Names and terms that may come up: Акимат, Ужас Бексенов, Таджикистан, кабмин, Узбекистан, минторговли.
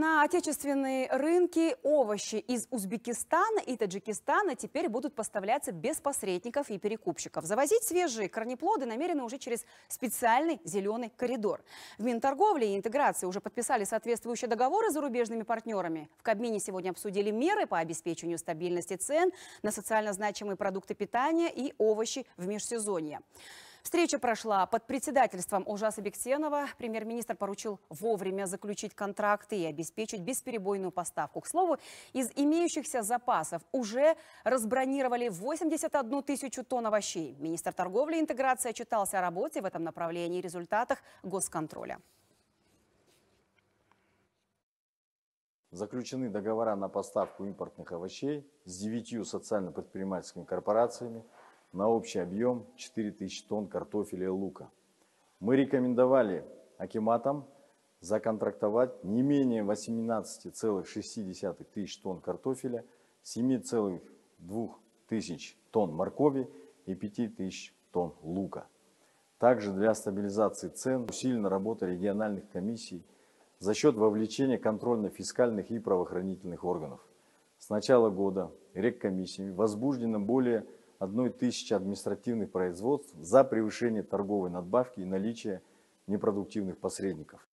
На отечественные рынки овощи из Узбекистана и Таджикистана теперь будут поставляться без посредников и перекупщиков. Завозить свежие корнеплоды намерены уже через специальный зеленый коридор. В Минторговле и интеграции уже подписали соответствующие договоры с зарубежными партнерами. В Кабмине сегодня обсудили меры по обеспечению стабильности цен на социально значимые продукты питания и овощи в межсезонье. Встреча прошла под председательством Ужаса Бексенова. Премьер-министр поручил вовремя заключить контракты и обеспечить бесперебойную поставку. К слову, из имеющихся запасов уже разбронировали 81 тысячу тонн овощей. Министр торговли и интеграции отчитался о работе в этом направлении и результатах госконтроля. Заключены договора на поставку импортных овощей с 9 социально-предпринимательскими корпорациями на общий объем 4000 тонн картофеля и лука. Мы рекомендовали акиматам законтрактовать не менее 18,6 тысяч тонн картофеля, 7,2 тысяч тонн моркови и 5 тысяч тонн лука. Также для стабилизации цен усилена работа региональных комиссий за счет вовлечения контрольно-фискальных и правоохранительных органов. С начала года реккомиссиями возбуждено более 1000 административных производств за превышение торговой надбавки и наличие непродуктивных посредников.